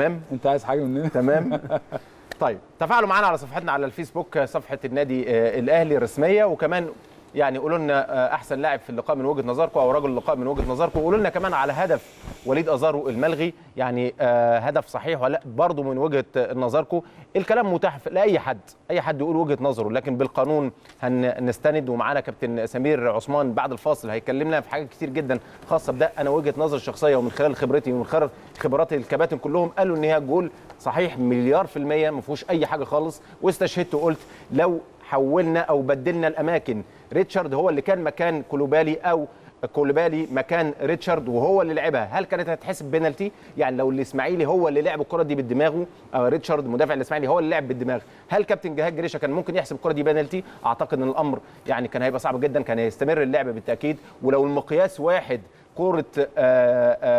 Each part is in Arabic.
تمام. انت عايز حاجه مننا؟ تمام. طيب تفاعلوا معانا على صفحتنا على الفيسبوك، صفحه النادي الاهلي الرسميه، وكمان يعني قولوا لنا احسن لاعب في اللقاء من وجهه نظركم او رجل اللقاء من وجهه نظركم، وقولوا لنا كمان على هدف وليد ازارو الملغي، يعني هدف صحيح ولا برضه من وجهه نظركم. الكلام متاح لاي حد، اي حد يقول وجهه نظره، لكن بالقانون هنستند، ومعانا كابتن سمير عثمان بعد الفاصل هيكلمنا في حاجات كتير جدا خاصه بده. انا وجهه نظري الشخصيه ومن خلال خبرتي ومن خلال خبرات الكباتن كلهم قالوا ان هي جول صحيح 100% ما فيهوش اي حاجه خالص، واستشهدت وقلت لو حولنا او بدلنا الاماكن، ريتشارد هو اللي كان مكان كلوبالي او كلوبالي مكان ريتشارد وهو اللي لعبها، هل كانت هتحسب بينالتي؟ يعني لو الاسماعيلي هو اللي لعب الكره دي بدماغه، ريتشارد مدافع الاسماعيلي هو اللي لعب بالدماغ، هل كابتن جهاد جريشة كان ممكن يحسب الكره دي بينالتي؟ اعتقد ان الامر يعني كان هيبقى صعب جدا، كان هيستمر اللعب بالتاكيد. ولو المقياس واحد، كره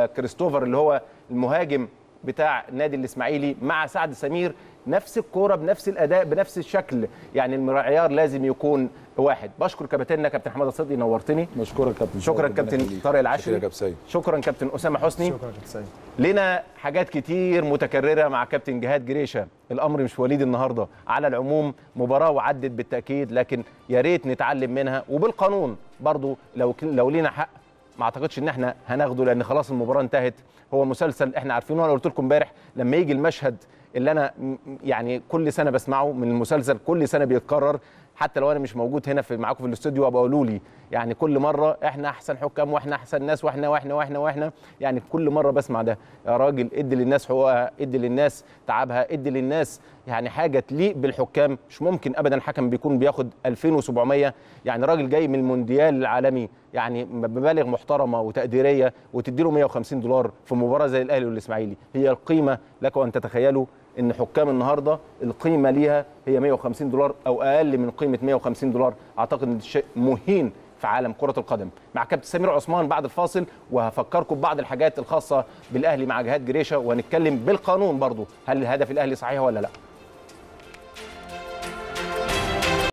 كريستوفر اللي هو المهاجم بتاع نادي الاسماعيلي مع سعد سمير، نفس الكوره بنفس الاداء بنفس الشكل، يعني المعيار لازم يكون واحد. بشكر كابتننا كابتن حماده الصدي، نورتني. مشكورا كابتن. شكرا كابتن طارق العاشر. شكرا كابتن اسامه حسني. شكرا كابتن سيد. لنا حاجات كتير متكرره مع كابتن جهاد جريشه، الامر مش وليد النهارده. على العموم مباراه وعدت بالتاكيد، لكن يا ريت نتعلم منها، وبالقانون برضو لو لينا حق ما اعتقدش ان احنا هناخده، لان خلاص المباراه انتهت. هو مسلسل احنا عارفينه، وانا قلت لكم امبارح لما يجي المشهد اللي انا يعني كل سنه بسمعه من المسلسل، كل سنه بيتكرر، حتى لو انا مش موجود هنا معاكم في الاستوديو ابقى قولوا لي، يعني كل مره احنا احسن حكام واحنا احسن ناس واحنا واحنا واحنا واحنا، يعني كل مره بسمع ده. يا راجل ادي للناس حقوقها، ادي للناس تعبها، ادي للناس يعني حاجه تليق بالحكام. مش ممكن ابدا حكم بيكون بياخد 2700، يعني راجل جاي من المونديال العالمي يعني بمبالغ محترمه وتقديريه، وتدي له $150 في مباراه زي الاهلي والاسماعيلي. هي القيمه لك ان تتخيلوا ان حكام النهارده القيمه ليها هي $150 او اقل من قيمه $150. اعتقد ان شيء مهين في عالم كره القدم. مع كابتن سمير عثمان بعد الفاصل، وهفكركم ببعض الحاجات الخاصه بالاهلي مع جهاد جريشه، وهنتكلم بالقانون برضو هل الهدف الاهلي صحيح ولا لا.